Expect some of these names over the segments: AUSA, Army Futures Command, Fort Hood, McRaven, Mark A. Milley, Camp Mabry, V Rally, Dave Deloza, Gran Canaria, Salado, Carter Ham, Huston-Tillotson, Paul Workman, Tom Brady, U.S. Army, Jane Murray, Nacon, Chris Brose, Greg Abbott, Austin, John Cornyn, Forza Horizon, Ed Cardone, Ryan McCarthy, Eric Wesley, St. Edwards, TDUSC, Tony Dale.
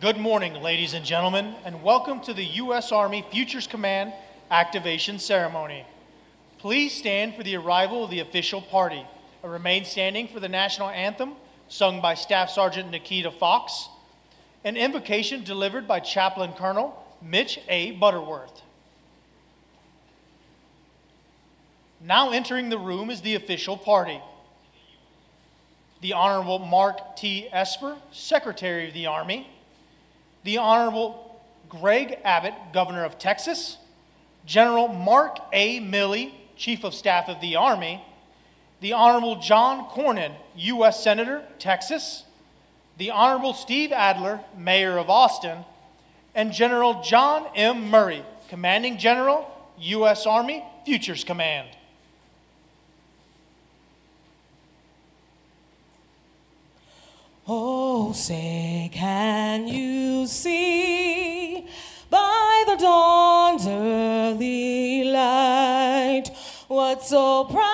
Good morning, ladies and gentlemen, and welcome to the U.S. Army Futures Command Activation Ceremony. Please stand for the arrival of the official party and remain standing for the national anthem sung by Staff Sergeant Nikita Fox, an invocation delivered by Chaplain Colonel Mitch A. Butterworth. Now entering the room is the official party. The Honorable Mark T. Esper, Secretary of the Army, the Honorable Greg Abbott, Governor of Texas, General Mark A. Milley, Chief of Staff of the Army, the Honorable John Cornyn, U.S. Senator, Texas, the Honorable Steve Adler, Mayor of Austin, and General John M. Murray, Commanding General, U.S. Army Futures Command. Oh, say can you see by the dawn's early light what so proudly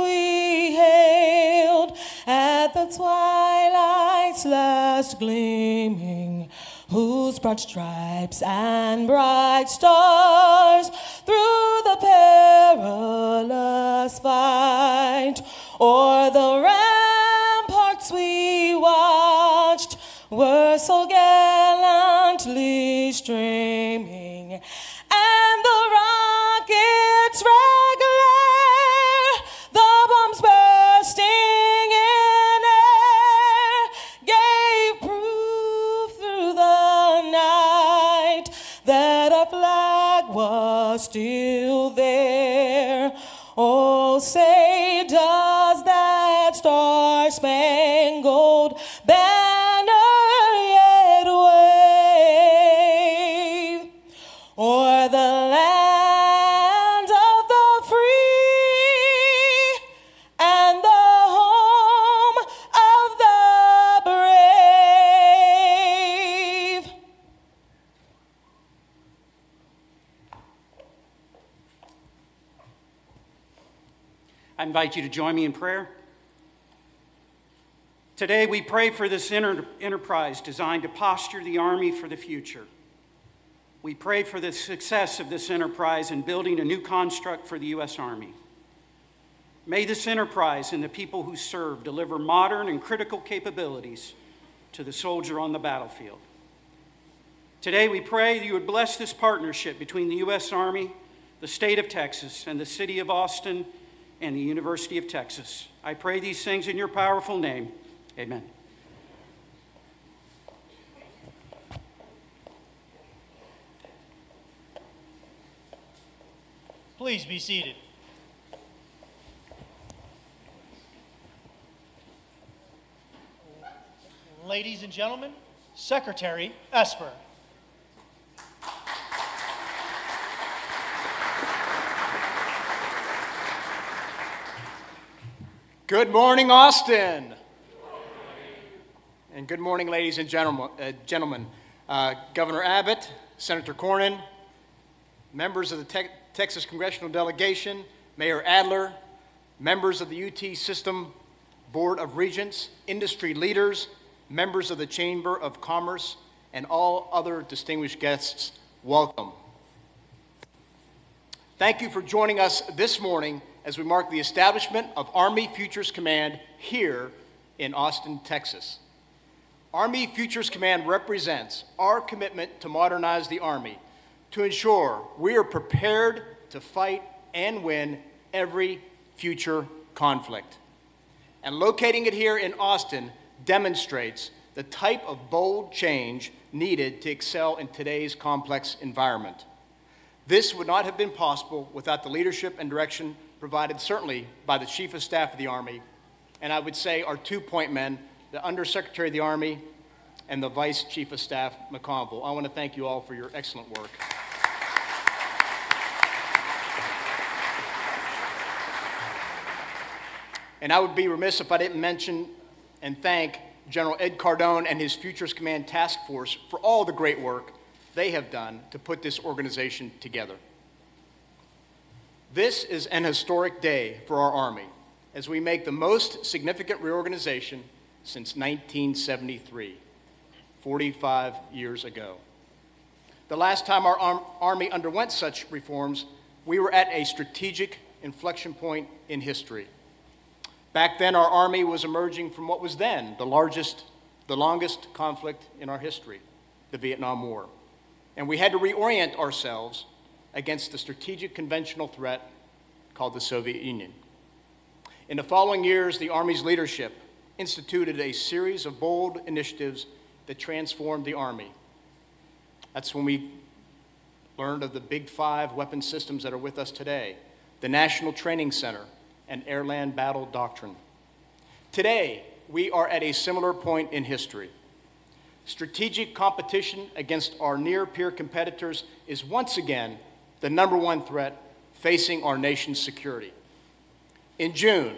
we hailed at the twilight's last gleaming, whose broad stripes and bright stars through the perilous fight o'er the ramparts we watched were so gallantly streaming, and the rockets regular, the bombs bursting in air, gave proof through the night that our flag was still there. Oh, say does that star-spangled banner yet wave o'er the land of the free and the home of the brave? I invite you to join me in prayer. Today we pray for this enterprise designed to posture the Army for the future. We pray for the success of this enterprise in building a new construct for the U.S. Army. May this enterprise and the people who serve deliver modern and critical capabilities to the soldier on the battlefield. Today we pray that you would bless this partnership between the U.S. Army, the state of Texas, and the city of Austin, and the University of Texas. I pray these things in your powerful name. Amen. Please be seated. Ladies and gentlemen, Secretary Esper. Good morning, Austin. And good morning, ladies and gentlemen. Governor Abbott, Senator Cornyn, members of the Texas Congressional Delegation, Mayor Adler, members of the UT System Board of Regents, industry leaders, members of the Chamber of Commerce, and all other distinguished guests, welcome. Thank you for joining us this morning as we mark the establishment of Army Futures Command here in Austin, Texas. Army Futures Command represents our commitment to modernize the Army, to ensure we are prepared to fight and win every future conflict. And locating it here in Austin demonstrates the type of bold change needed to excel in today's complex environment. This would not have been possible without the leadership and direction provided certainly by the Chief of Staff of the Army, and I would say our two-point men, the Undersecretary of the Army, and the Vice Chief of Staff, McConville. I want to thank you all for your excellent work. And I would be remiss if I didn't mention and thank General Ed Cardone and his Futures Command Task Force for all the great work they have done to put this organization together. This is an historic day for our Army as we make the most significant reorganization since 1973. 45 years ago. The last time our Army underwent such reforms, we were at a strategic inflection point in history. Back then, our Army was emerging from what was then the longest conflict in our history, the Vietnam War. And we had to reorient ourselves against the strategic conventional threat called the Soviet Union. In the following years, the Army's leadership instituted a series of bold initiatives that transformed the Army. That's when we learned of the Big Five weapon systems that are with us today, the National Training Center, and Air-Land Battle Doctrine. Today, we are at a similar point in history. Strategic competition against our near-peer competitors is once again the number one threat facing our nation's security. In June,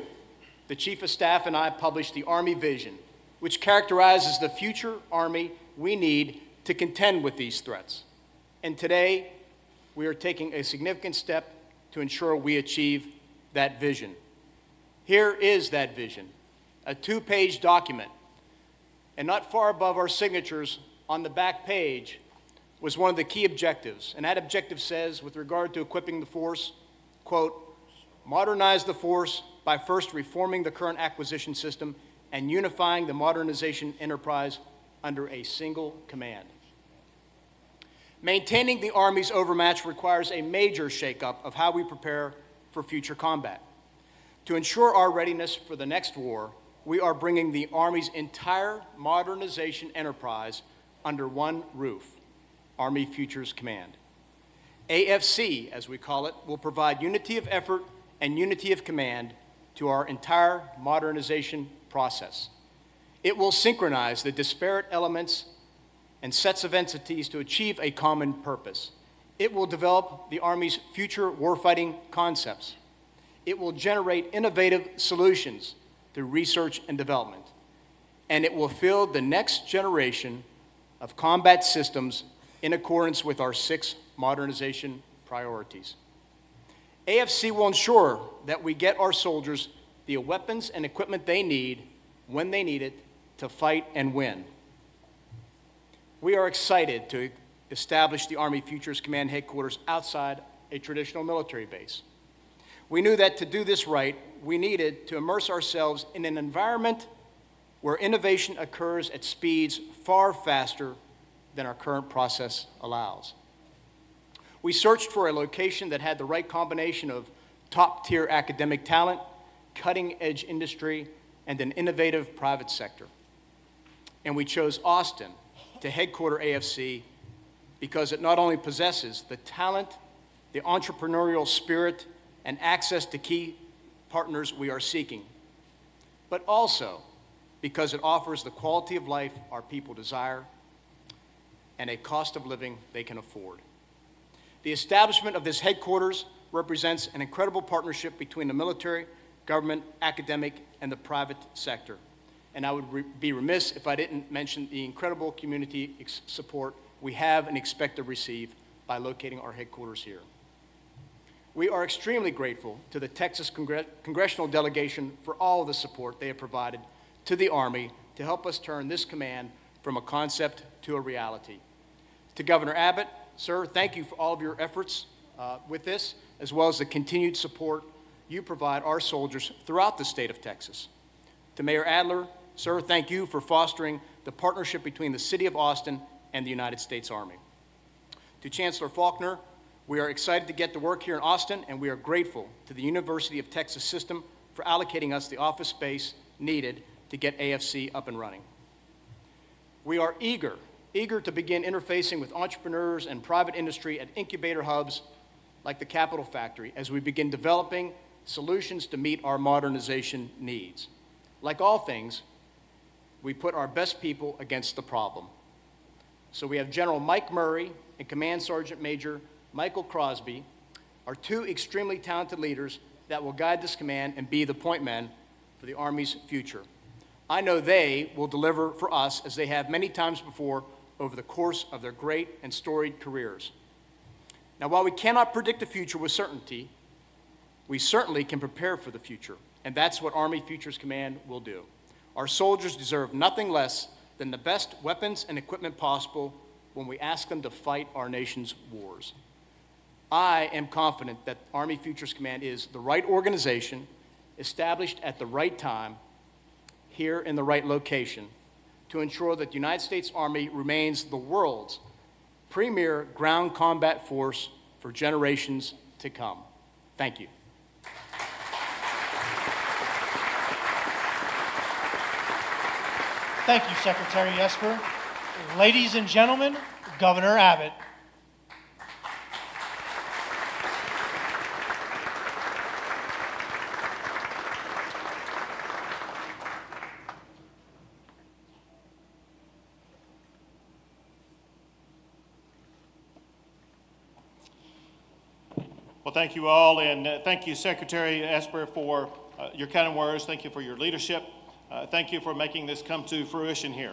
the Chief of Staff and I published the Army Vision, which characterizes the future Army we need to contend with these threats. And today, we are taking a significant step to ensure we achieve that vision. Here is that vision, a two-page document. And not far above our signatures on the back page was one of the key objectives. And that objective says, with regard to equipping the force, quote, modernize the force by first reforming the current acquisition system and unifying the modernization enterprise under a single command. Maintaining the Army's overmatch requires a major shakeup of how we prepare for future combat. To ensure our readiness for the next war, we are bringing the Army's entire modernization enterprise under one roof, Army Futures Command. AFC, as we call it, will provide unity of effort and unity of command to our entire modernization process. It will synchronize the disparate elements and sets of entities to achieve a common purpose. It will develop the Army's future warfighting concepts. It will generate innovative solutions through research and development. And it will field the next generation of combat systems in accordance with our 6 modernization priorities. AFC will ensure that we get our soldiers the weapons and equipment they need when they need it to fight and win. We are excited to establish the Army Futures Command headquarters outside a traditional military base. We knew that to do this right, we needed to immerse ourselves in an environment where innovation occurs at speeds far faster than our current process allows. We searched for a location that had the right combination of top-tier academic talent, cutting-edge industry, and an innovative private sector. And we chose Austin to headquarter AFC because it not only possesses the talent, the entrepreneurial spirit, and access to key partners we are seeking, but also because it offers the quality of life our people desire and a cost of living they can afford. The establishment of this headquarters represents an incredible partnership between the military, government, academic, and the private sector. And I would be remiss if I didn't mention the incredible community support we have and expect to receive by locating our headquarters here. We are extremely grateful to the Texas Congressional Delegation for all of the support they have provided to the Army to help us turn this command from a concept to a reality. To Governor Abbott, sir, thank you for all of your efforts with this, as well as the continued support you provide our soldiers throughout the state of Texas. To Mayor Adler, sir, thank you for fostering the partnership between the City of Austin and the United States Army. To Chancellor Faulkner, we are excited to get to work here in Austin, and we are grateful to the University of Texas system for allocating us the office space needed to get AFC up and running. We are eager to begin interfacing with entrepreneurs and private industry at incubator hubs like the Capital Factory as we begin developing solutions to meet our modernization needs. Like all things, we put our best people against the problem. So we have General Mike Murray and Command Sergeant Major Michael Crosby, are two extremely talented leaders that will guide this command and be the point men for the Army's future. I know they will deliver for us as they have many times before over the course of their great and storied careers. Now, while we cannot predict the future with certainty, we certainly can prepare for the future, and that's what Army Futures Command will do. Our soldiers deserve nothing less than the best weapons and equipment possible when we ask them to fight our nation's wars. I am confident that Army Futures Command is the right organization, established at the right time, here in the right location, to ensure that the United States Army remains the world's premier ground combat force for generations to come. Thank you. Thank you, Secretary Esper. Ladies and gentlemen, Governor Abbott. Well, thank you all, and thank you, Secretary Esper, for your kind words. Thank you for your leadership. Thank you for making this come to fruition here.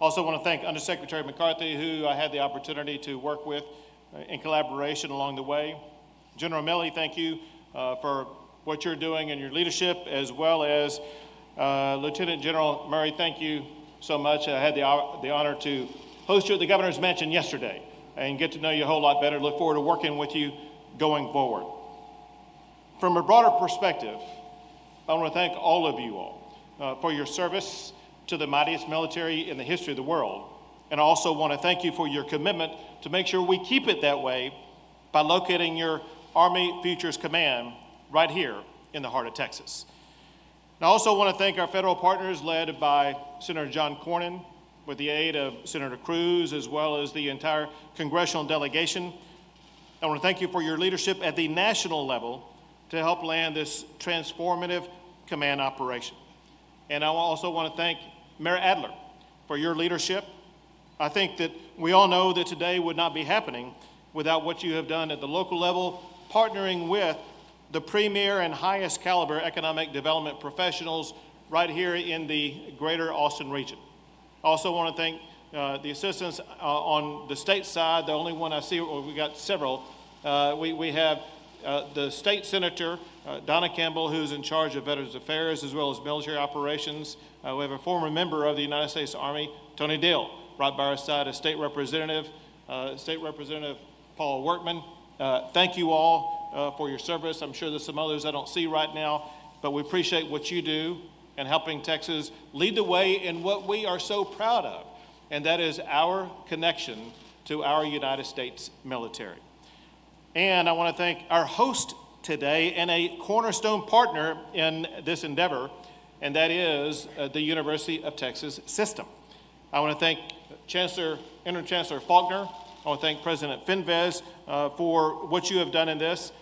Also want to thank Undersecretary McCarthy, who I had the opportunity to work with in collaboration along the way. General Milley, thank you for what you're doing and your leadership, as well as Lieutenant General Murray, thank you so much. I had the honor to host you at the Governor's Mansion yesterday and get to know you a whole lot better. Look forward to working with you going forward. From a broader perspective, I want to thank all of you all for your service to the mightiest military in the history of the world. And I also want to thank you for your commitment to make sure we keep it that way by locating your Army Futures Command right here in the heart of Texas. And I also want to thank our federal partners led by Senator John Cornyn with the aid of Senator Cruz, as well as the entire congressional delegation. I want to thank you for your leadership at the national level to help land this transformative command operation. And I also want to thank Mayor Adler for your leadership. I think that we all know that today would not be happening without what you have done at the local level, partnering with the premier and highest caliber economic development professionals right here in the greater Austin region. I also want to thank the assistance on the state side. The only one I see, well, we got several. We have the state senator, Donna Campbell, who's in charge of Veterans Affairs as well as military operations. We have a former member of the United States Army, Tony Dale, right by our side, a State Representative Paul Workman. Thank you all for your service. I'm sure there's some others I don't see right now, but we appreciate what you do in helping Texas lead the way in what we are so proud of, and that is our connection to our United States military. And I want to thank our host today and a cornerstone partner in this endeavor, and that is the University of Texas system. I want to thank Interim Chancellor Faulkner. I want to thank President Finvez for what you have done in this.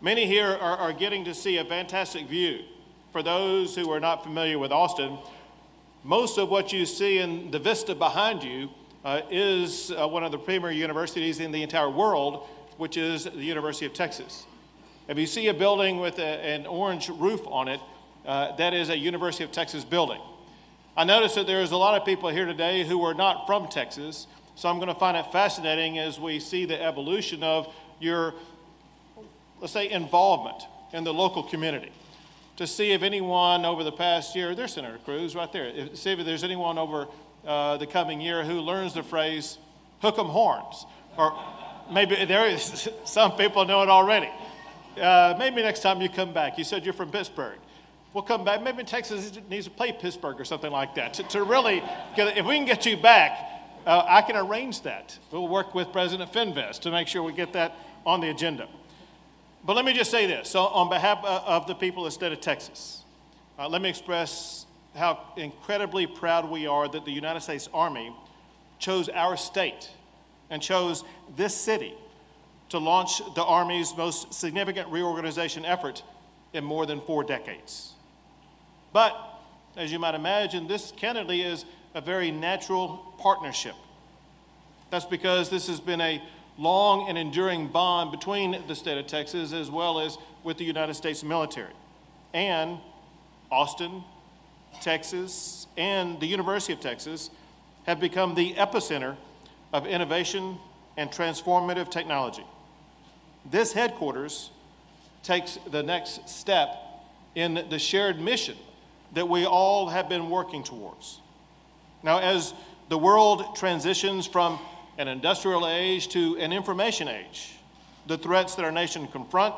Many here are getting to see a fantastic view. For those who are not familiar with Austin, most of what you see in the vista behind you is one of the premier universities in the entire world, which is the University of Texas. If you see a building with an orange roof on it, that is a University of Texas building. I noticed that there is a lot of people here today who are not from Texas, so I'm going to find it fascinating as we see the evolution of your, let's say, involvement in the local community. To see if anyone over the past year, there's Senator Cruz right there, see if there's anyone over the coming year who learns the phrase, hook 'em horns, or maybe there is, some people know it already. Maybe next time you come back, you said you're from Pittsburgh. We'll come back, maybe Texas needs to play Pittsburgh or something like that. To really, if we can get you back, I can arrange that. We'll work with President Finvest to make sure we get that on the agenda. But let me just say this, so on behalf of the people of the state of Texas, let me express how incredibly proud we are that the United States Army chose our state and chose this city to launch the Army's most significant reorganization effort in more than 4 decades. But, as you might imagine, this candidly is a very natural partnership. That's because this has been a long and enduring bond between the state of Texas as well as with the United States military. And Austin, Texas, and the University of Texas have become the epicenter of innovation and transformative technology. This headquarters takes the next step in the shared mission that we all have been working towards. Now, as the world transitions from an industrial age to an information age, the threats that our nation confronts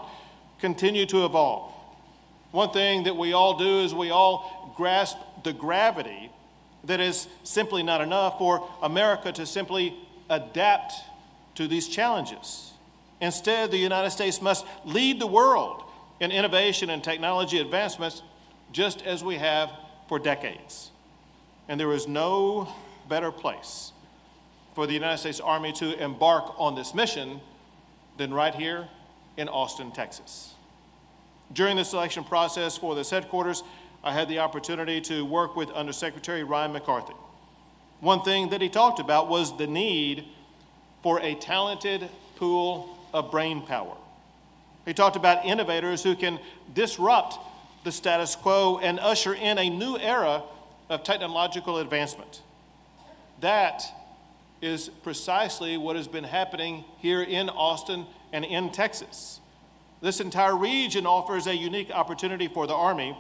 continue to evolve. One thing that we all do is we all grasp the gravity that is simply not enough for America to simply adapt to these challenges. Instead, the United States must lead the world in innovation and technology advancements, just as we have for decades. And there is no better place for the United States Army to embark on this mission than right here in Austin, Texas. During the selection process for this headquarters, I had the opportunity to work with Undersecretary Ryan McCarthy. One thing that he talked about was the need for a talented pool of brain power. He talked about innovators who can disrupt the status quo and usher in a new era of technological advancement. That is precisely what has been happening here in Austin and in Texas. This entire region offers a unique opportunity for the Army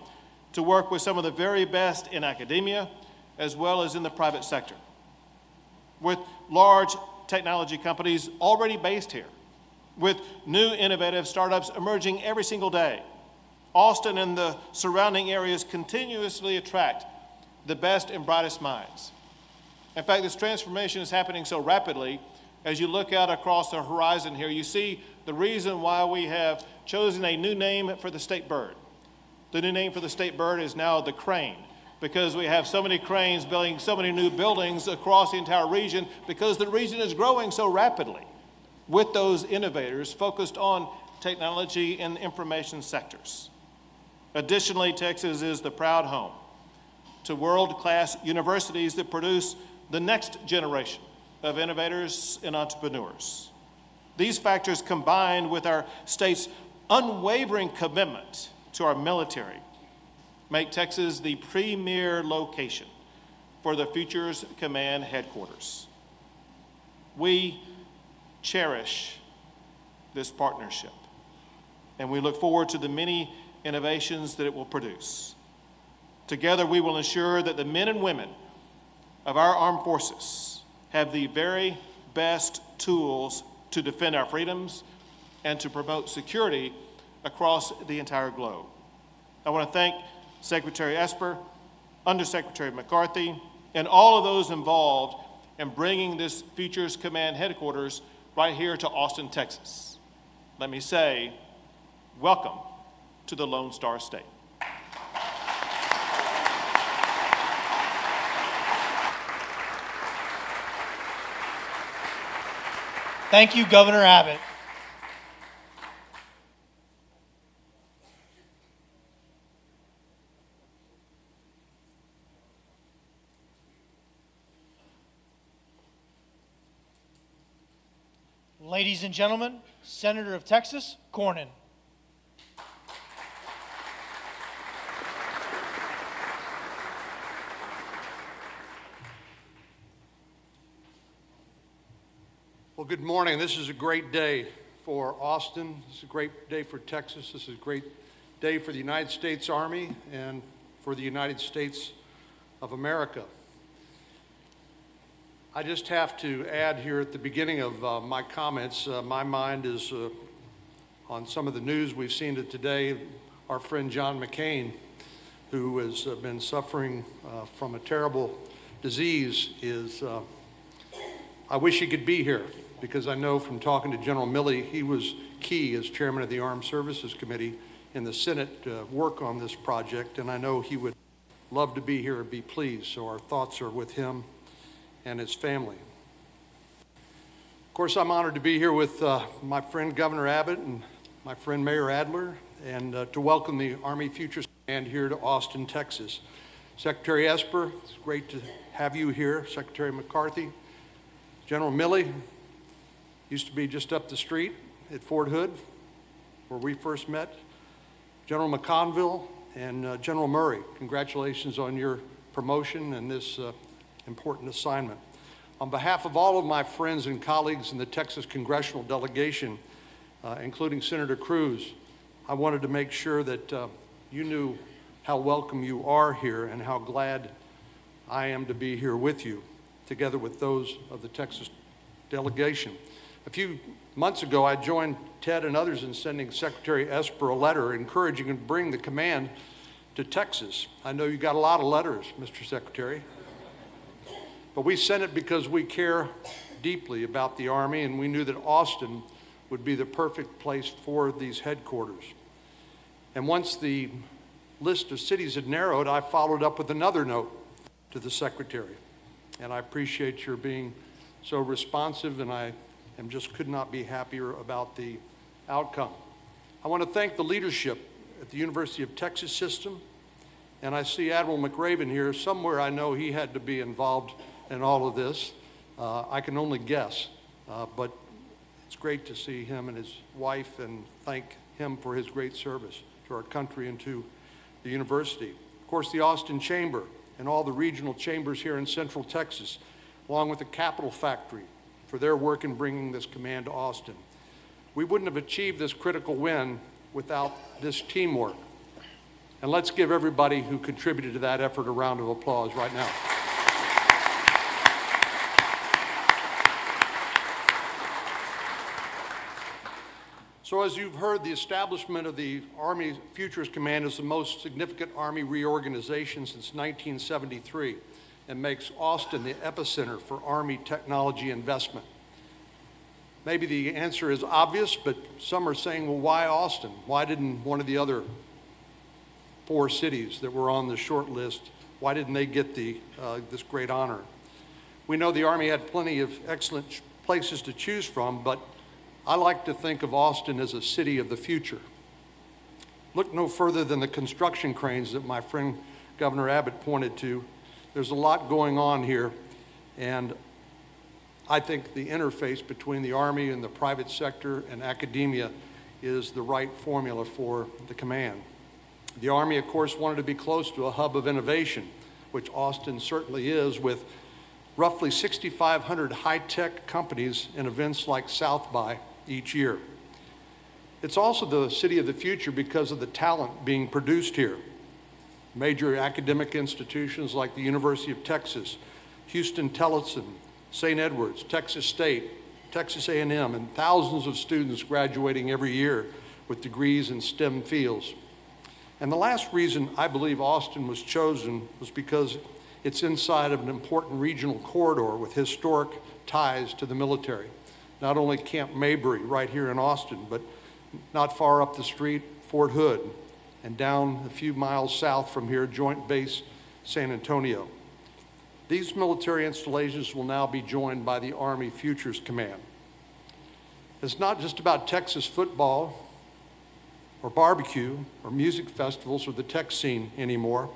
to work with some of the very best in academia as well as in the private sector. With large technology companies already based here, with new innovative startups emerging every single day, Austin and the surrounding areas continuously attract the best and brightest minds. In fact, this transformation is happening so rapidly, as you look out across the horizon here, you see the reason why we have chosen a new name for the state bird. The new name for the state bird is now the crane, because we have so many cranes building so many new buildings across the entire region, because the region is growing so rapidly with those innovators focused on technology and information sectors. Additionally, Texas is the proud home to world-class universities that produce the next generation of innovators and entrepreneurs. These factors, combined with our state's unwavering commitment to our military, make Texas the premier location for the Futures Command headquarters. We cherish this partnership, and we look forward to the many innovations that it will produce. Together, we will ensure that the men and women of our armed forces have the very best tools to defend our freedoms and to promote security across the entire globe. I want to thank Secretary Esper, Undersecretary McCarthy, and all of those involved in bringing this Futures Command headquarters right here to Austin, Texas. Let me say, welcome to the Lone Star State. Thank you, Governor Abbott. Ladies and gentlemen, Senator of Texas, Cornyn. Well, good morning. This is a great day for Austin. This is a great day for Texas. This is a great day for the United States Army and for the United States of America. I just have to add here at the beginning of my comments, my mind is on some of the news we've seen today. Our friend John McCain, who has been suffering from a terrible disease, is, I wish he could be here, because I know from talking to General Milley, he was key as chairman of the Armed Services Committee in the Senate to work on this project, and I know he would love to be here and be pleased, so our thoughts are with him and his family. Of course, I'm honored to be here with my friend Governor Abbott and my friend Mayor Adler, and to welcome the Army Futures Command here to Austin, Texas. Secretary Esper, it's great to have you here. Secretary McCarthy, General Milley, used to be just up the street at Fort Hood, where we first met. General McConville and General Murray, congratulations on your promotion and this important assignment. On behalf of all of my friends and colleagues in the Texas congressional delegation, including Senator Cruz, I wanted to make sure that you knew how welcome you are here and how glad I am to be here with you, together with those of the Texas delegation. A few months ago, I joined Ted and others in sending Secretary Esper a letter encouraging him to bring the command to Texas. I know you got a lot of letters, Mr. Secretary, but we sent it because we care deeply about the Army, and we knew that Austin would be the perfect place for these headquarters. And once the list of cities had narrowed, I followed up with another note to the Secretary. And I appreciate your being so responsive, and I just could not be happier about the outcome. I want to thank the leadership at the University of Texas system, and I see Admiral McRaven here. Somewhere I know he had to be involved in all of this. I can only guess, but it's great to see him and his wife, and thank him for his great service to our country and to the university. Of course, the Austin Chamber and all the regional chambers here in Central Texas, along with the Capitol Factory, for their work in bringing this command to Austin. We wouldn't have achieved this critical win without this teamwork. And let's give everybody who contributed to that effort a round of applause right now. So as you've heard, the establishment of the Army Futures Command is the most significant Army reorganization since 1973 and makes Austin the epicenter for Army technology investment. Maybe the answer is obvious, but some are saying, well, why Austin? Why didn't one of the other four cities that were on the short list, why didn't they get the, this great honor? We know the Army had plenty of excellent places to choose from, but I like to think of Austin as a city of the future. Look no further than the construction cranes that my friend Governor Abbott pointed to. There's a lot going on here, and I think the interface between the Army and the private sector and academia is the right formula for the command. The Army, of course, wanted to be close to a hub of innovation, which Austin certainly is, with roughly 6,500 high-tech companies in events like South by each year. It's also the city of the future because of the talent being produced here. Major academic institutions like the University of Texas, Huston-Tillotson, St. Edwards, Texas State, Texas A&M, and thousands of students graduating every year with degrees in STEM fields. And the last reason I believe Austin was chosen was because it's inside of an important regional corridor with historic ties to the military. Not only Camp Mabry right here in Austin, but not far up the street, Fort Hood, and down a few miles south from here, Joint Base San Antonio. These military installations will now be joined by the Army Futures Command. It's not just about Texas football or barbecue or music festivals or the tech scene anymore.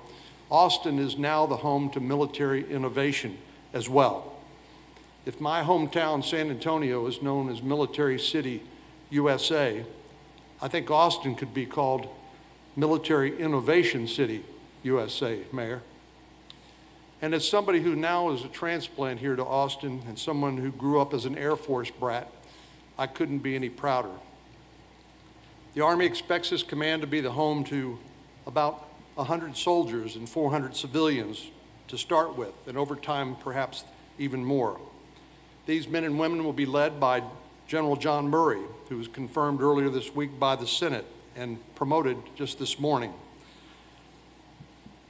Austin is now the home to military innovation as well. If my hometown, San Antonio, is known as Military City USA, I think Austin could be called Military Innovation City USA, Mayor. And as somebody who now is a transplant here to Austin and someone who grew up as an Air Force brat, I couldn't be any prouder. The Army expects this command to be the home to about 100 soldiers and 400 civilians to start with, and over time, perhaps even more. These men and women will be led by General John Murray, who was confirmed earlier this week by the Senate and promoted just this morning.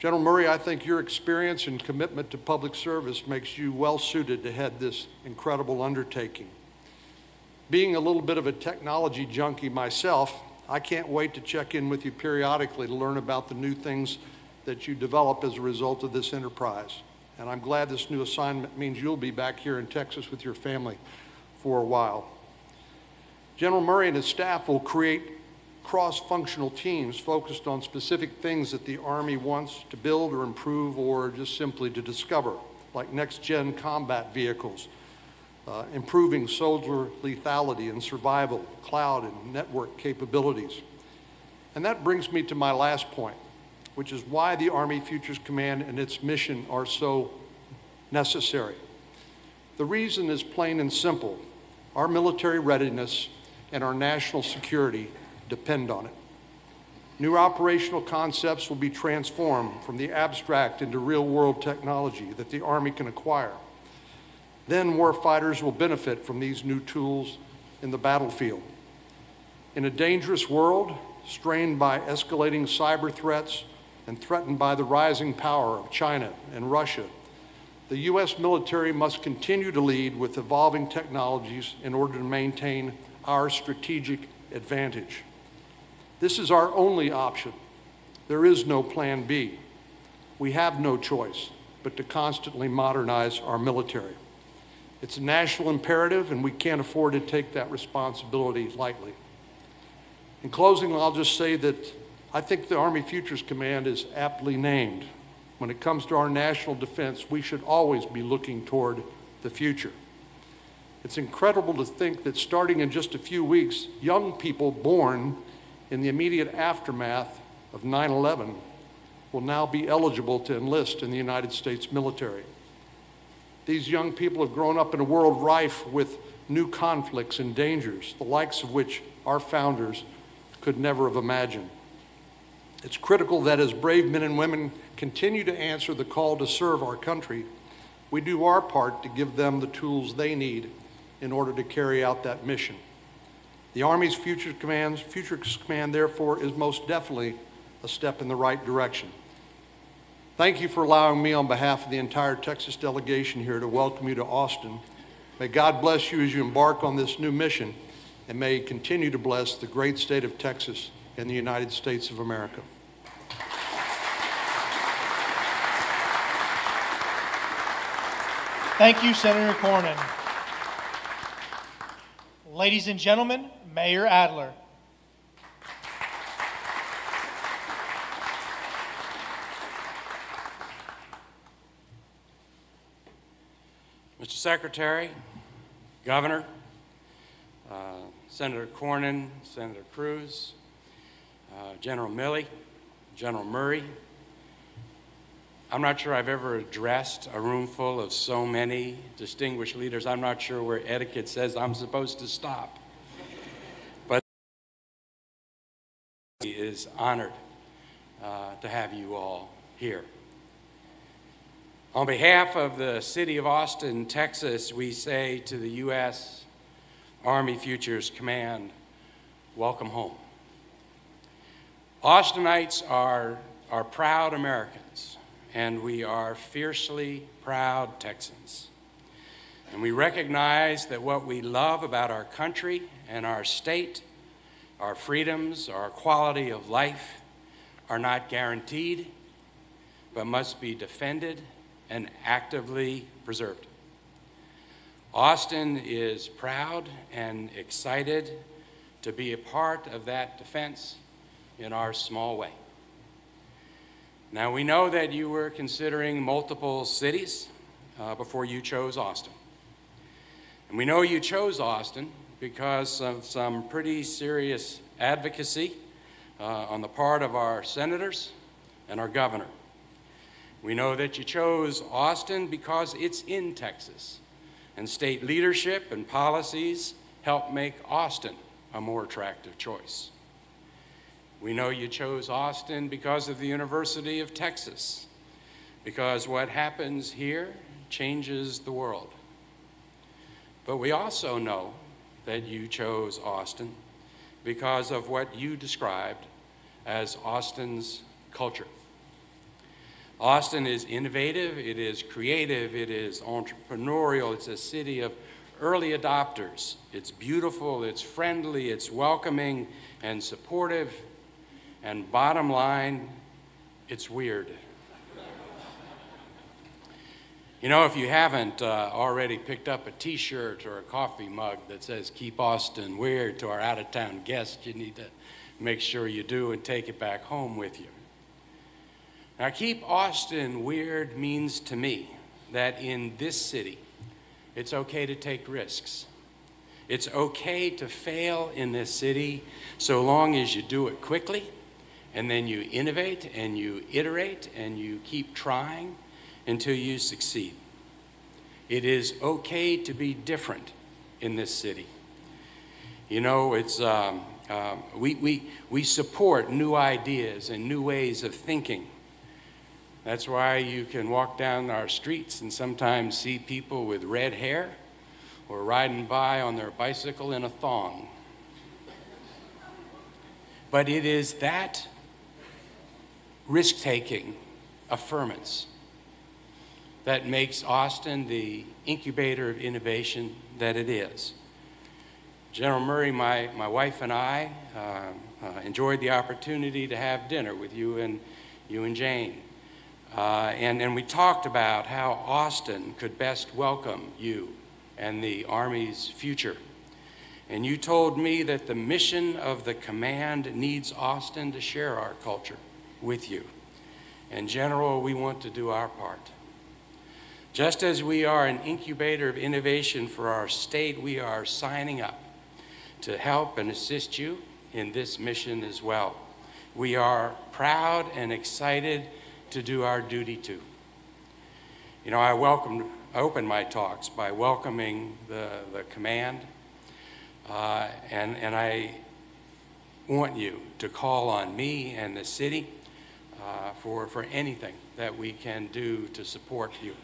General Murray, I think your experience and commitment to public service makes you well suited to head this incredible undertaking. Being a little bit of a technology junkie myself, I can't wait to check in with you periodically to learn about the new things that you develop as a result of this enterprise. And I'm glad this new assignment means you'll be back here in Texas with your family for a while. General Murray and his staff will create cross-functional teams focused on specific things that the Army wants to build or improve or just simply to discover, like next-gen combat vehicles, improving soldier lethality and survival, cloud and network capabilities. And that brings me to my last point, which is why the Army Futures Command and its mission are so necessary. The reason is plain and simple. Our military readiness and our national security depend on it. New operational concepts will be transformed from the abstract into real-world technology that the Army can acquire. Then warfighters will benefit from these new tools in the battlefield. In a dangerous world, strained by escalating cyber threats and threatened by the rising power of China and Russia, the U.S. military must continue to lead with evolving technologies in order to maintain our strategic advantage. This is our only option. There is no plan B. We have no choice but to constantly modernize our military. It's a national imperative, and we can't afford to take that responsibility lightly. In closing, I'll just say that I think the Army Futures Command is aptly named. When it comes to our national defense, we should always be looking toward the future. It's incredible to think that starting in just a few weeks, young people born in the immediate aftermath of 9/11 will now be eligible to enlist in the United States military. These young people have grown up in a world rife with new conflicts and dangers, the likes of which our founders could never have imagined. It's critical that as brave men and women continue to answer the call to serve our country, we do our part to give them the tools they need in order to carry out that mission. The Army's Futures Command, therefore, is most definitely a step in the right direction. Thank you for allowing me, on behalf of the entire Texas delegation here, to welcome you to Austin. May God bless you as you embark on this new mission, and may He continue to bless the great state of Texas and the United States of America. Thank you, Senator Cornyn. Ladies and gentlemen, Mayor Adler. Mr. Secretary, Governor, Senator Cornyn, Senator Cruz, General Milley, General Murray. I'm not sure I've ever addressed a room full of so many distinguished leaders. I'm not sure where etiquette says I'm supposed to stop. But he is honored to have you all here. On behalf of the city of Austin, Texas, we say to the U.S. Army Futures Command, welcome home. Austinites are proud Americans, and we are fiercely proud Texans. And we recognize that what we love about our country and our state, our freedoms, our quality of life, are not guaranteed, but must be defended and actively preserved. Austin is proud and excited to be a part of that defense in our small way. Now, we know that you were considering multiple cities before you chose Austin. And we know you chose Austin because of some pretty serious advocacy on the part of our senators and our governor. We know that you chose Austin because it's in Texas, and state leadership and policies help make Austin a more attractive choice. We know you chose Austin because of the University of Texas, because what happens here changes the world. But we also know that you chose Austin because of what you described as Austin's culture. Austin is innovative, it is creative, it is entrepreneurial, it's a city of early adopters. It's beautiful, it's friendly, it's welcoming and supportive. And bottom line, it's weird. You know, if you haven't already picked up a t-shirt or a coffee mug that says "Keep Austin Weird" to our out-of-town guests, you need to make sure you do and take it back home with you. Now, "Keep Austin Weird" means to me that in this city, it's okay to take risks. It's okay to fail in this city so long as you do it quickly, and then you innovate, and you iterate, and you keep trying until you succeed. It is okay to be different in this city. You know, it's We support new ideas and new ways of thinking. That's why you can walk down our streets and sometimes see people with red hair or riding by on their bicycle in a thong. But it is that risk-taking affirmance that makes Austin the incubator of innovation that it is. General Murray, my wife and I enjoyed the opportunity to have dinner with you and Jane. And we talked about how Austin could best welcome you and the Army's future. And you told me that the mission of the command needs Austin to share our culture with you. And General, we want to do our part. Just as we are an incubator of innovation for our state, we are signing up to help and assist you in this mission as well. We are proud and excited to do our duty too. You know, I opened my talks by welcoming the command, and I want you to call on me and the city for anything that we can do to support you.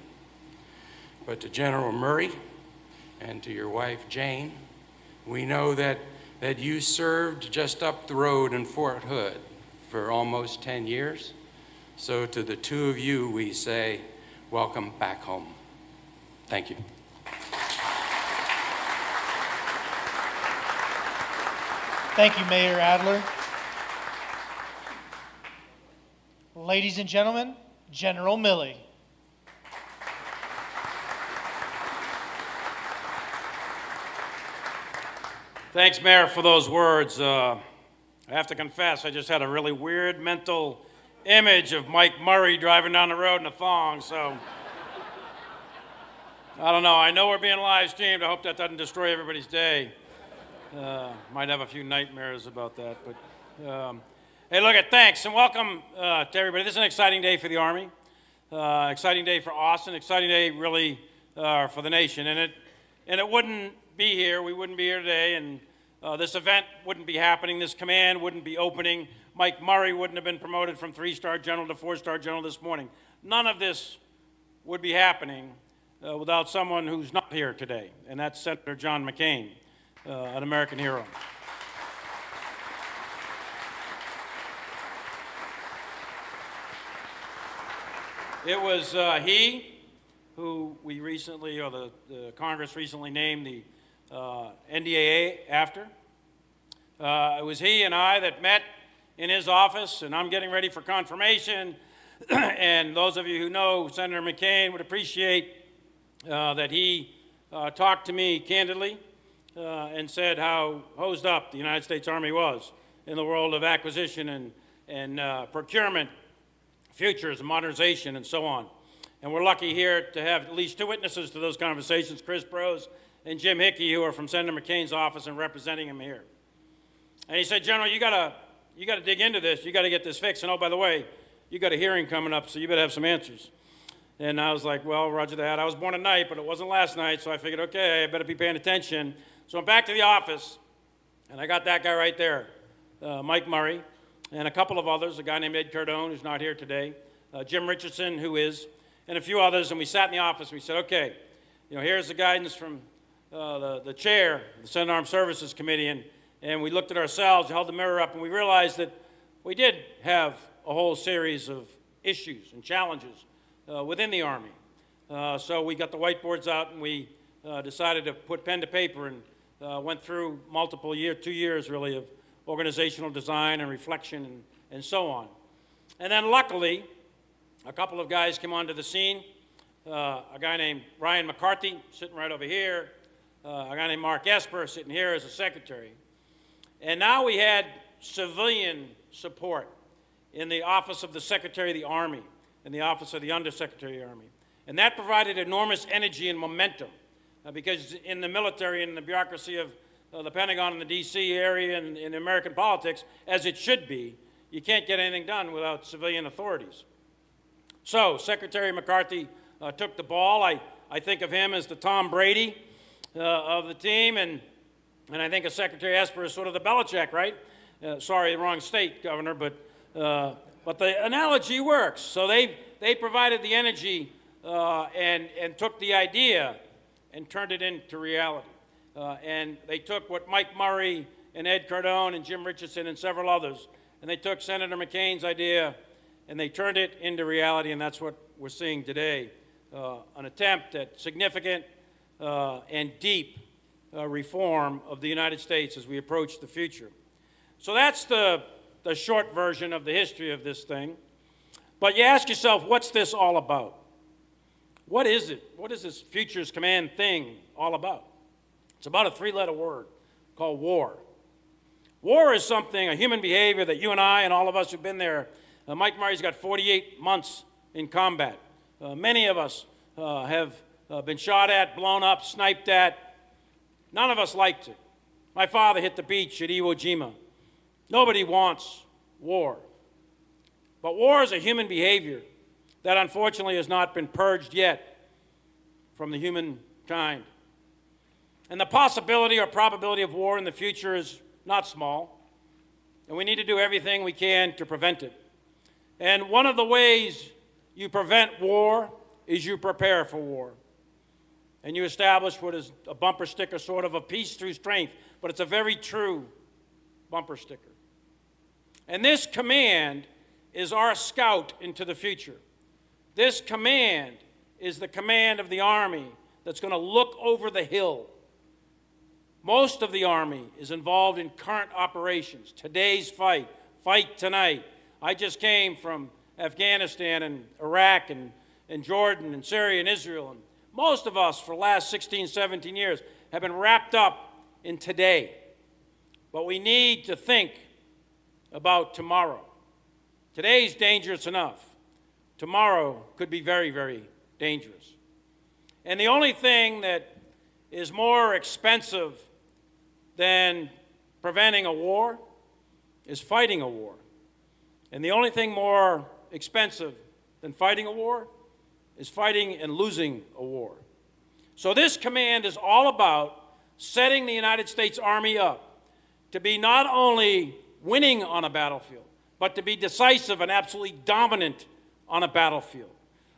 But to General Murray and to your wife, Jane, we know that you served just up the road in Fort Hood for almost 10 years. So to the two of you, we say, welcome back home. Thank you. Thank you, Mayor Adler. Ladies and gentlemen, General Milley. Thanks, Mayor, for those words. I have to confess, I just had a really weird mental image of Mike Murray driving down the road in a thong, so I don't know. I know we're being live streamed. I hope that doesn't destroy everybody's day. Might have a few nightmares about that, but hey, look at thanks and welcome to everybody. This is an exciting day for the Army, exciting day for Austin, exciting day really for the nation, and it wouldn't be here. We wouldn't be here today, and this event wouldn't be happening. This command wouldn't be opening. Mike Murray wouldn't have been promoted from 3-star general to 4-star general this morning. None of this would be happening without someone who's not here today, and that's Senator John McCain, an American hero. It was he who we recently, or the Congress recently named the NDAA after. It was he and I that met in his office, and I'm getting ready for confirmation. And those of you who know Senator McCain would appreciate that he talked to me candidly and said how hosed up the United States Army was in the world of acquisition and procurement, futures, modernization, and so on. And we're lucky here to have at least two witnesses to those conversations, Chris Brose and Jim Hickey, who are from Senator McCain's office and representing him here. And he said, General, you got to dig into this. You got to get this fixed. And oh, by the way, you got a hearing coming up, so you better have some answers. And I was like, well, roger that. I was born at night, but it wasn't last night, so I figured, okay, I better be paying attention. So I'm back to the office, and I got that guy right there, Mike Murray, and a couple of others, a guy named Ed Cardone, who's not here today, Jim Richardson, who is, and a few others. And we sat in the office, and we said, okay, you know, here's the guidance from the chair of the Senate Armed Services Committee, and we looked at ourselves, held the mirror up, and we realized that we did have a whole series of issues and challenges within the Army. So we got the whiteboards out, and we decided to put pen to paper and went through multiple years, 2 years really, of organizational design and reflection and so on. And then luckily, a couple of guys came onto the scene, a guy named Ryan McCarthy sitting right over here, a guy named Mark Esper sitting here as a secretary. And now we had civilian support in the Office of the Secretary of the Army and the Office of the Undersecretary of the Army. And that provided enormous energy and momentum because in the military and the bureaucracy of the Pentagon and the D.C. area and in American politics, as it should be, you can't get anything done without civilian authorities. So Secretary McCarthy took the ball. I think of him as the Tom Brady of the team, and And I think of Secretary Esper as sort of the Belichick, right? Sorry, wrong state, Governor, but the analogy works. So they provided the energy and took the idea and turned it into reality. And they took what Mike Murray and Ed Cardone and Jim Richardson and several others, and they took Senator McCain's idea and they turned it into reality, and that's what we're seeing today, an attempt at significant and deep reform of the United States as we approach the future. So that's the short version of the history of this thing. But you ask yourself, what's this all about? What is it? What is this Futures Command thing all about? It's about a three-letter word called war. War is something, a human behavior that you and I and all of us who've been there, Mike Murray's got 48 months in combat. Many of us have been shot at, blown up, sniped at. None of us liked it. My father hit the beach at Iwo Jima. Nobody wants war. But war is a human behavior that unfortunately has not been purged yet from the humankind. And the possibility or probability of war in the future is not small. And we need to do everything we can to prevent it. And one of the ways you prevent war is you prepare for war. And you establish what is a bumper sticker, sort of a peace through strength, but it's a very true bumper sticker. And this command is our scout into the future. This command is the command of the Army that's going to look over the hill. Most of the Army is involved in current operations, today's fight, fight tonight. I just came from Afghanistan and Iraq and Jordan and Syria and Israel. And most of us for the last 16, 17 years have been wrapped up in today. But we need to think about tomorrow. Today's dangerous enough. Tomorrow could be very, very dangerous. And the only thing that is more expensive than preventing a war is fighting a war. And the only thing more expensive than fighting a war is fighting and losing a war. So this command is all about setting the United States Army up to be not only winning on a battlefield, but to be decisive and absolutely dominant on a battlefield,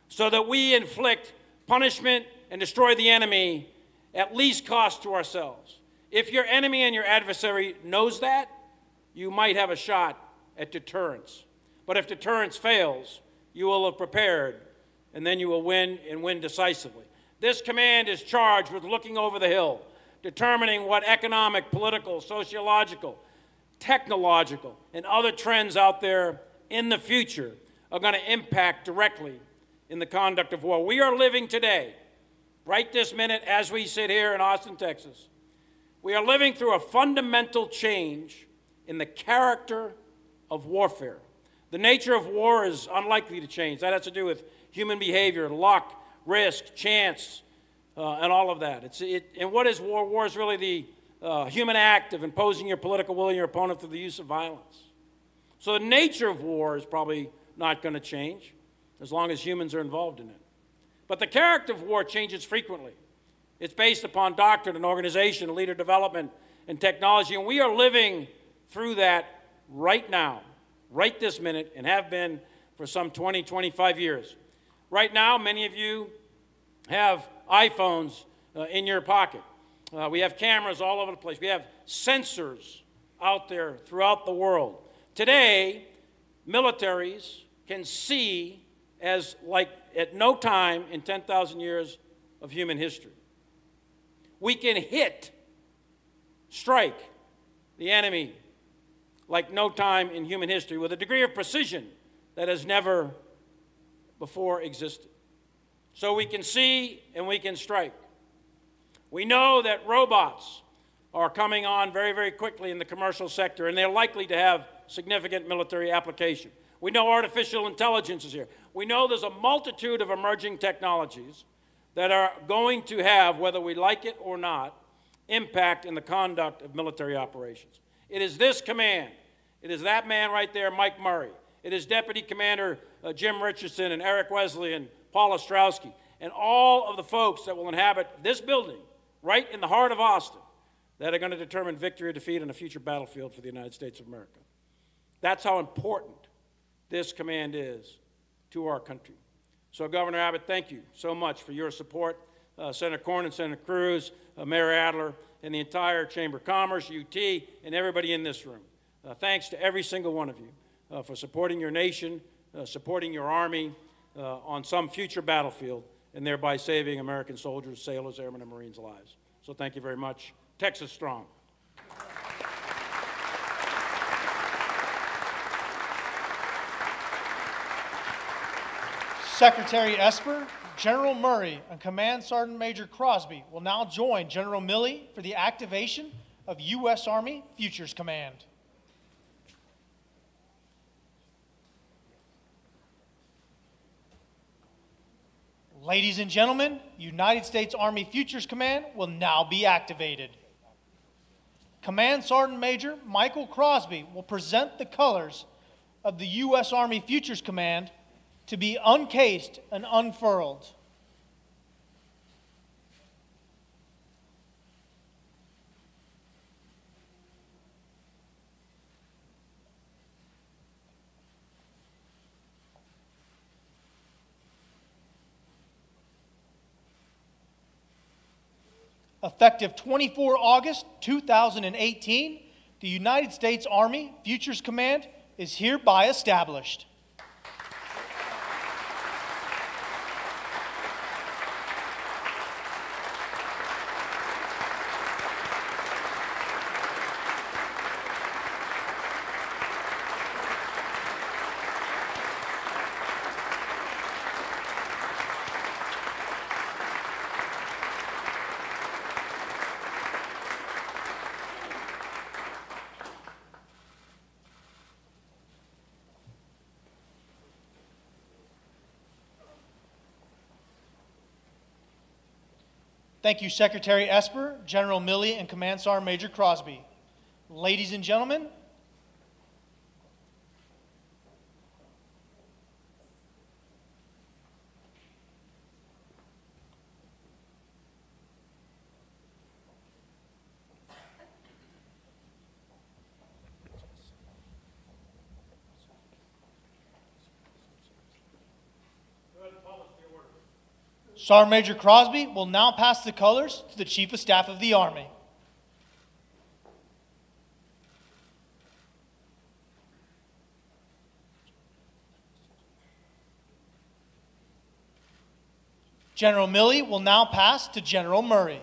so that we inflict punishment and destroy the enemy at least cost to ourselves. If your enemy and your adversary knows that, you might have a shot at deterrence. But if deterrence fails, you will have prepared, and then you will win and win decisively. This command is charged with looking over the hill, determining what economic, political, sociological, technological, and other trends out there in the future are going to impact directly in the conduct of war. We are living today, right this minute as we sit here in Austin, Texas, we are living through a fundamental change in the character of warfare. The nature of war is unlikely to change. That has to do with human behavior, luck, risk, chance, and all of that. And what is war? War is really the human act of imposing your political will on your opponent through the use of violence. So the nature of war is probably not going to change as long as humans are involved in it. But the character of war changes frequently. It's based upon doctrine and organization, leader development, and technology, and we are living through that right now, right this minute, and have been for some 20, 25 years. Right now, many of you have iPhones in your pocket. We have cameras all over the place. We have sensors out there throughout the world. Today, militaries can see as like at no time in 10,000 years of human history. We can hit, strike the enemy like no time in human history, with a degree of precision that has never before existed. So we can see and we can strike. We know that robots are coming on very, very quickly in the commercial sector, and they're likely to have significant military application. We know artificial intelligence is here. We know there's a multitude of emerging technologies that are going to have, whether we like it or not, impact in the conduct of military operations. It is this command. It is that man right there, Mike Murray. It is Deputy Commander Jim Richardson and Eric Wesley and Paul Ostrowski and all of the folks that will inhabit this building right in the heart of Austin that are going to determine victory or defeat on a future battlefield for the United States of America. That's how important this command is to our country. So Governor Abbott, thank you so much for your support. Senator Cornyn, Senator Cruz, Mayor Adler, and the entire Chamber of Commerce, UT, and everybody in this room. Thanks to every single one of you for supporting your nation, supporting your Army on some future battlefield, and thereby saving American soldiers, sailors, airmen, and Marines' lives. So thank you very much. Texas strong. Secretary Esper, General Murray, and Command Sergeant Major Crosby will now join General Milley for the activation of U.S. Army Futures Command. Ladies and gentlemen, United States Army Futures Command will now be activated. Command Sergeant Major Michael Crosby will present the colors of the U.S. Army Futures Command to be uncased and unfurled. Effective 24 August 2018, the United States Army Futures Command is hereby established. Thank you, Secretary Esper, General Milley, and Command Sergeant Major Crosby. Ladies and gentlemen, Sergeant Major Crosby will now pass the colors to the Chief of Staff of the Army. General Milley will now pass to General Murray.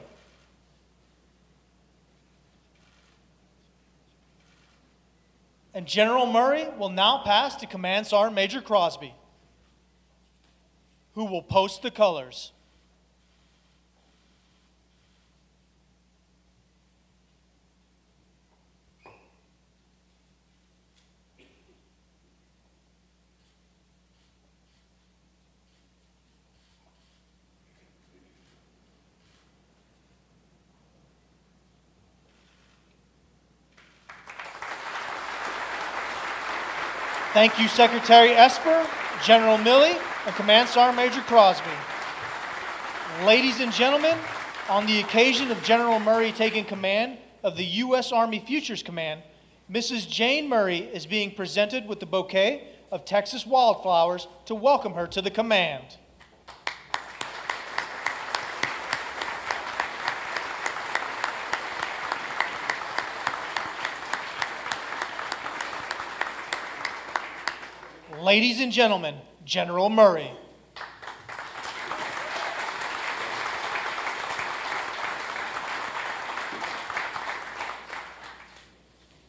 And General Murray will now pass to Command Sergeant Major Crosby, who will post the colors. Thank you, Secretary Esper, General Milley, and Command Sergeant Major Crosby. Ladies and gentlemen, on the occasion of General Murray taking command of the U.S. Army Futures Command, Mrs. Jane Murray is being presented with the bouquet of Texas wildflowers to welcome her to the command. Ladies and gentlemen, General Murray.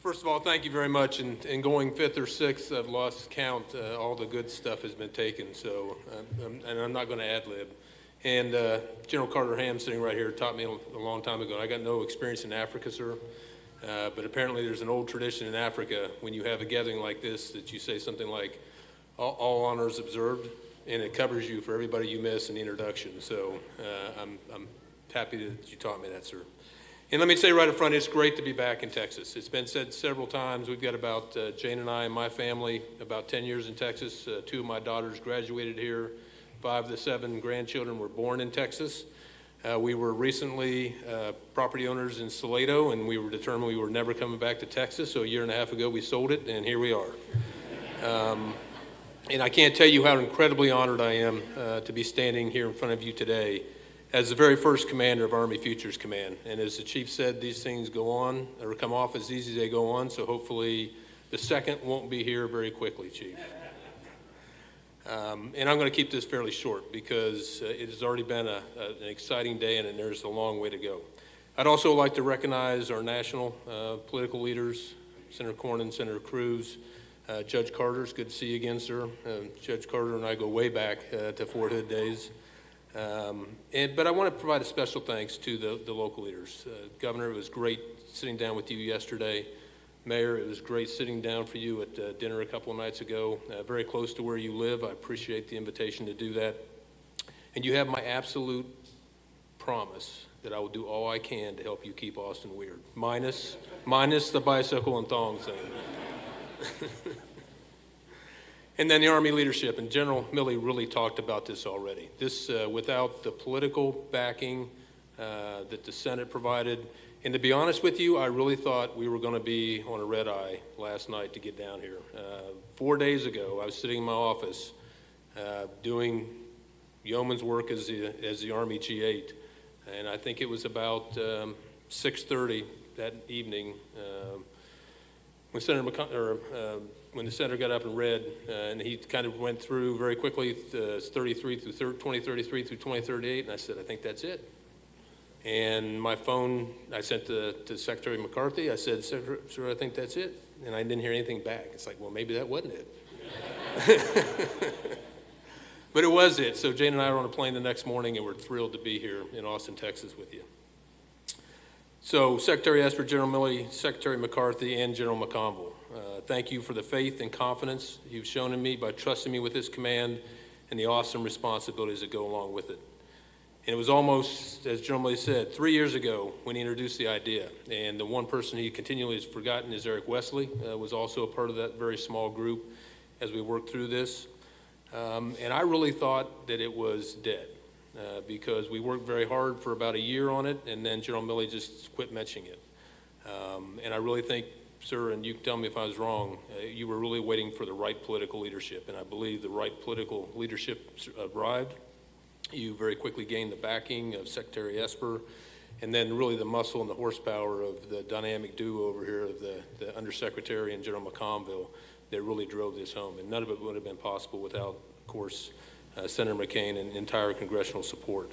First of all, thank you very much. And going fifth or sixth, I've lost count. All the good stuff has been taken, so I'm not going to ad-lib. And General Carter Ham, sitting right here, taught me a long time ago. I got no experience in Africa, sir. But apparently there's an old tradition in Africa when you have a gathering like this that you say something like, all honors observed, and it covers you for everybody you miss in the introduction. So I'm happy that you taught me that, sir. And let me say right up front, it's great to be back in Texas. It's been said several times. We've got about, Jane and I and my family, about 10 years in Texas. 2 of my daughters graduated here. 5 of the 7 grandchildren were born in Texas. We were recently property owners in Salado, and we were determined we were never coming back to Texas, so a year and a half ago we sold it, and here we are. And I can't tell you how incredibly honored I am to be standing here in front of you today as the very first commander of Army Futures Command. And as the Chief said, these things go on, or come off as easy as they go on, so hopefully the second won't be here very quickly, Chief. And I'm going to keep this fairly short because it has already been an exciting day and there's a long way to go. I'd also like to recognize our national political leaders, Senator Cornyn, Senator Cruz, Judge Carter. It's good to see you again, sir. Judge Carter and I go way back to Fort Hood days. But I want to provide a special thanks to the local leaders. Governor, it was great sitting down with you yesterday. Mayor, it was great sitting down for you at dinner a couple of nights ago, very close to where you live. I appreciate the invitation to do that. And you have my absolute promise that I will do all I can to help you keep Austin weird, minus the bicycle and thong thing. And then the Army leadership, and General Milley really talked about this already. This, without the political backing that the Senate provided, and to be honest with you, I really thought we were going to be on a red eye last night to get down here. 4 days ago, I was sitting in my office doing yeoman's work as the Army G8, and I think it was about 6:30 that evening when when the Senator got up and read, and he kind of went through very quickly 2033 through 2038, and I said, I think that's it. And my phone, I sent to Secretary McCarthy. I said, Sir, I think that's it. And I didn't hear anything back. It's like, well, maybe that wasn't it. But it was it. So Jane and I were on a plane the next morning, and we're thrilled to be here in Austin, Texas with you. So Secretary Esper, General Milley, Secretary McCarthy, and General McConville, thank you for the faith and confidence you've shown in me by trusting me with this command and the awesome responsibilities that go along with it. And it was almost, as John Milley said, 3 years ago when he introduced the idea. And the one person he continually has forgotten is Eric Wesley, was also a part of that very small group as we worked through this. And I really thought that it was dead because we worked very hard for about a year on it, and then General Milley just quit mentioning it. And I really think, sir, and you can tell me if I was wrong, you were really waiting for the right political leadership. And I believe the right political leadership arrived. You very quickly gained the backing of Secretary Esper, and then really the muscle and the horsepower of the dynamic duo over here of the Undersecretary and General McConville that really drove this home. And none of it would have been possible without, of course, Senator McCain and entire congressional support.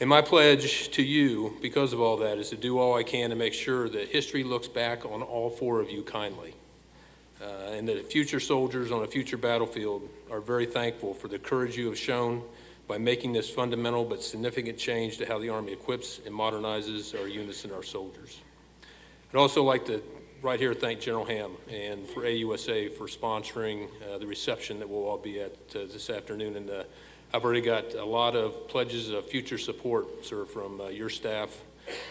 And my pledge to you, because of all that, is to do all I can to make sure that history looks back on all four of you kindly. And that future soldiers on a future battlefield are very thankful for the courage you have shown by making this fundamental but significant change to how the Army equips and modernizes our units and our soldiers. I'd also like to right here thank General Ham and for AUSA for sponsoring the reception that we'll all be at this afternoon. And I've already got a lot of pledges of future support, sir, from your staff.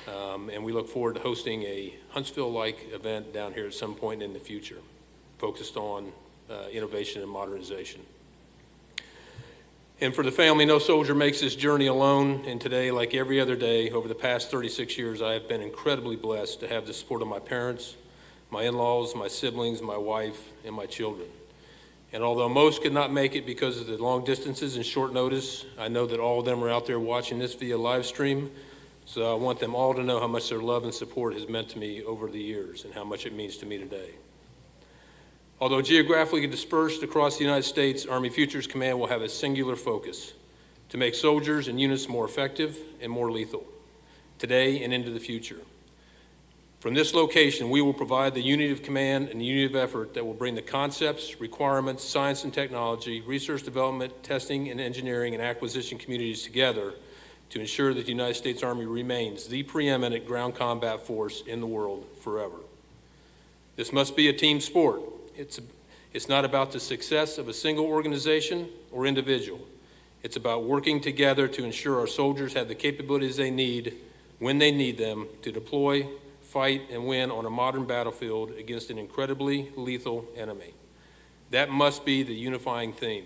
And we look forward to hosting a Huntsville-like event down here at some point in the future, focused on innovation and modernization. And for the family, no soldier makes this journey alone, and today, like every other day, over the past 36 years, I have been incredibly blessed to have the support of my parents, my in-laws, my siblings, my wife, and my children. And although most could not make it because of the long distances and short notice, I know that all of them are out there watching this via live stream, so I want them all to know how much their love and support has meant to me over the years and how much it means to me today. Although geographically dispersed across the United States, Army Futures Command will have a singular focus to make soldiers and units more effective and more lethal, today and into the future. From this location, we will provide the unity of command and the unity of effort that will bring the concepts, requirements, science and technology, research development, testing and engineering and acquisition communities together to ensure that the United States Army remains the preeminent ground combat force in the world forever. This must be a team sport. It's not about the success of a single organization or individual. It's about working together to ensure our soldiers have the capabilities they need when they need them to deploy, fight, and win on a modern battlefield against an incredibly lethal enemy. That must be the unifying theme,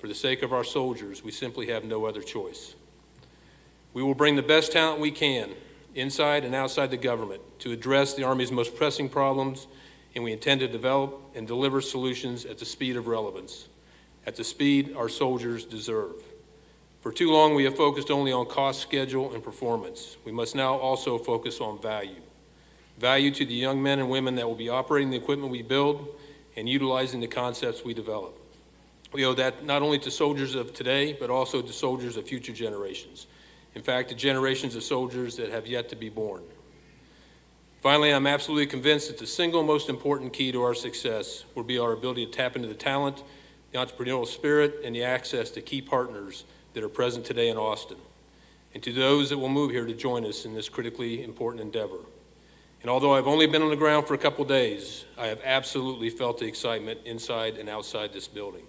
For the sake of our soldiers, we simply have no other choice. We will bring the best talent we can, inside and outside the government, to address the Army's most pressing problems, and we intend to develop and deliver solutions at the speed of relevance, at the speed our soldiers deserve. For too long, we have focused only on cost, schedule, and performance. We must now also focus on value. Value to the young men and women that will be operating the equipment we build and utilizing the concepts we develop. We owe that not only to soldiers of today, but also to soldiers of future generations. In fact, the generations of soldiers that have yet to be born. Finally, I'm absolutely convinced that the single most important key to our success will be our ability to tap into the talent, the entrepreneurial spirit, and the access to key partners that are present today in Austin, and to those that will move here to join us in this critically important endeavor. And although I've only been on the ground for a couple days, I have absolutely felt the excitement inside and outside this building,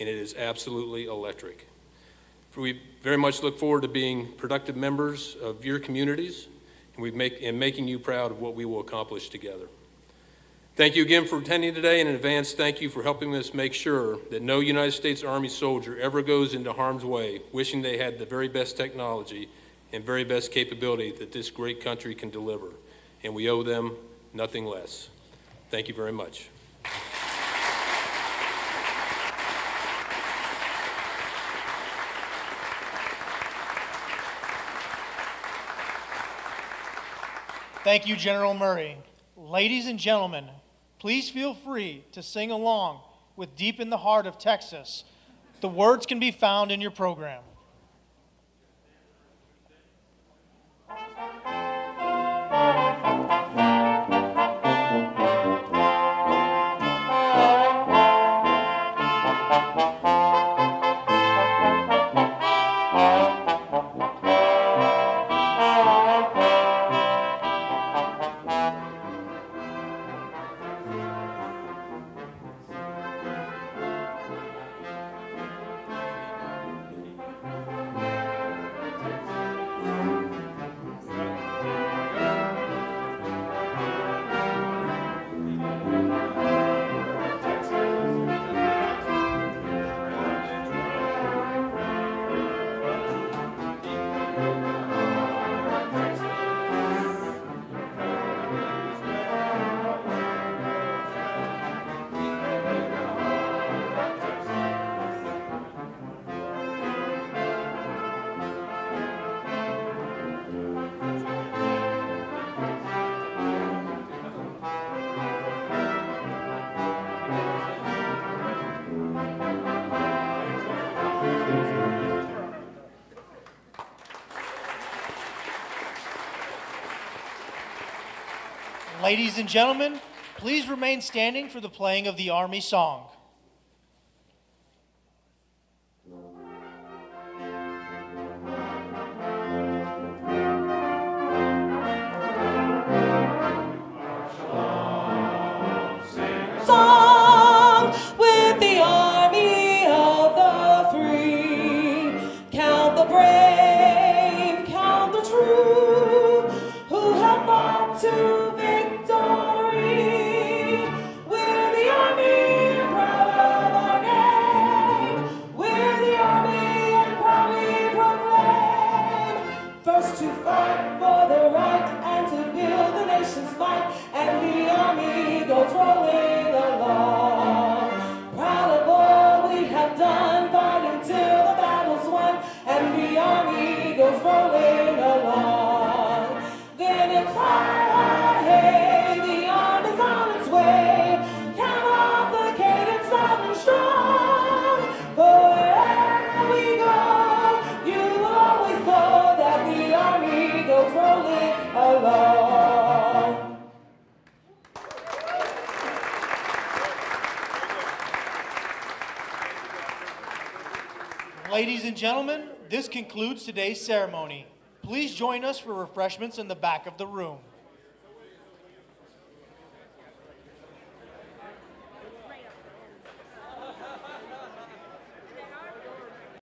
and it is absolutely electric. We very much look forward to being productive members of your communities and making you proud of what we will accomplish together. Thank you again for attending today, and in advance, thank you for helping us make sure that no United States Army soldier ever goes into harm's way wishing they had the very best technology and very best capability that this great country can deliver, and we owe them nothing less. Thank you very much. Thank you, General Murray. Ladies and gentlemen, please feel free to sing along with Deep in the Heart of Texas. The words can be found in your program. Ladies and gentlemen, please remain standing for the playing of the Army song. Ladies and gentlemen, this concludes today's ceremony. Please join us for refreshments in the back of the room.